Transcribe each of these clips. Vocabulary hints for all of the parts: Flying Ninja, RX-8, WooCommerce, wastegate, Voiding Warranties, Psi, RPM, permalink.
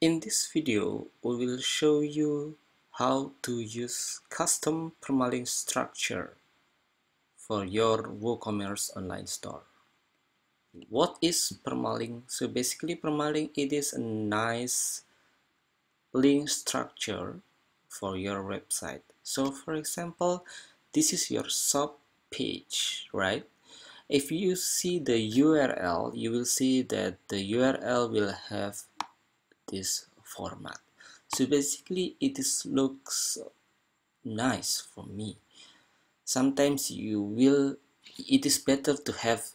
In this video, we will show you how to use custom permalink structure for your WooCommerce online store. What is permalink? So basically permalink, it is a nice link structure for your website. So for example, this is your shop page, right? If you see the URL, you will see that the URL will have this format. So basically it is looks nice for me. Sometimes you will, it is better to have,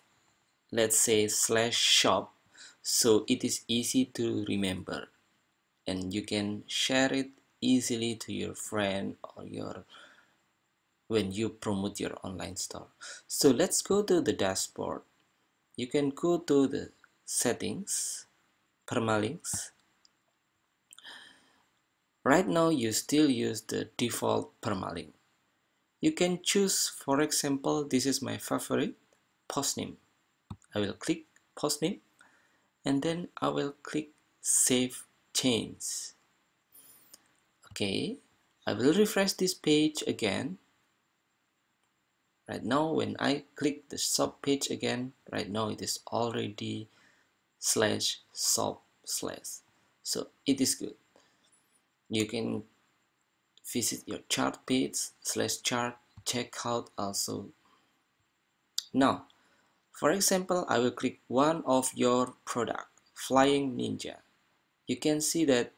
let's say, /shop, so it is easy to remember and you can share it easily to your friend or your when you promote your online store. So let's go to the dashboard. You can go to the settings, permalinks. Right now you still use the default permalink. You can choose, for example, this is my favorite, post name. I will click post name and then I will click save change. Okay, I will refresh this page again. Right now when I click the shop page again, right now it is already /shop/, so it is good. You can visit your chart page, /chart, checkout also. Now for example, I will click one of your product, Flying Ninja. You can see that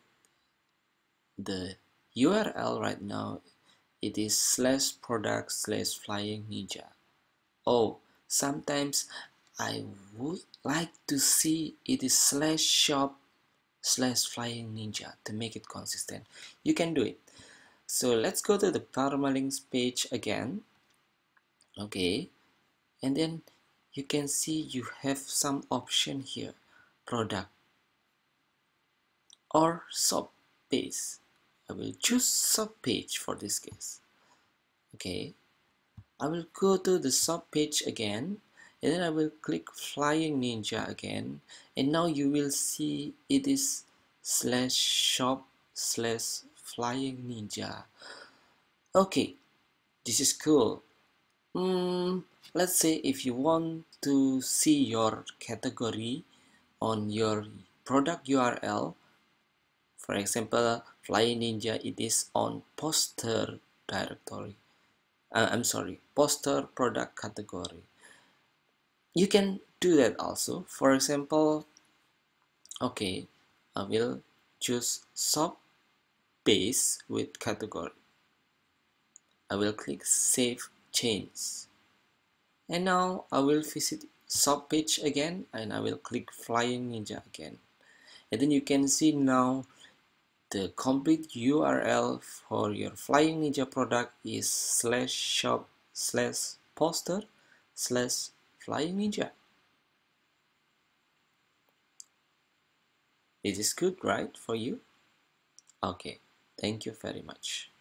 the URL right now it is /product/flying ninja. Oh, sometimes I would like to see it is /shop/flying ninja to make it consistent. You can do it. So let's go to the permalinks page again. Okay, and then you can see you have some option here, product or shop page. I will choose shop page for this case. Okay, I will go to the shop page again and then I will click Flying Ninja again, and now you will see it is /shop/flying ninja. Okay, this is cool. Let's say if you want to see your category on your product URL, for example, Flying Ninja, it is on poster directory. I'm sorry, poster product category. You can do that also. For example, okay, I will choose shop base with category. I will click save change. And now I will visit shop page again and I will click Flying Ninja again. And then you can see now the complete URL for your Flying Ninja product is /shop/poster/flying ninja. It is good, right, for you? Okay, thank you very much.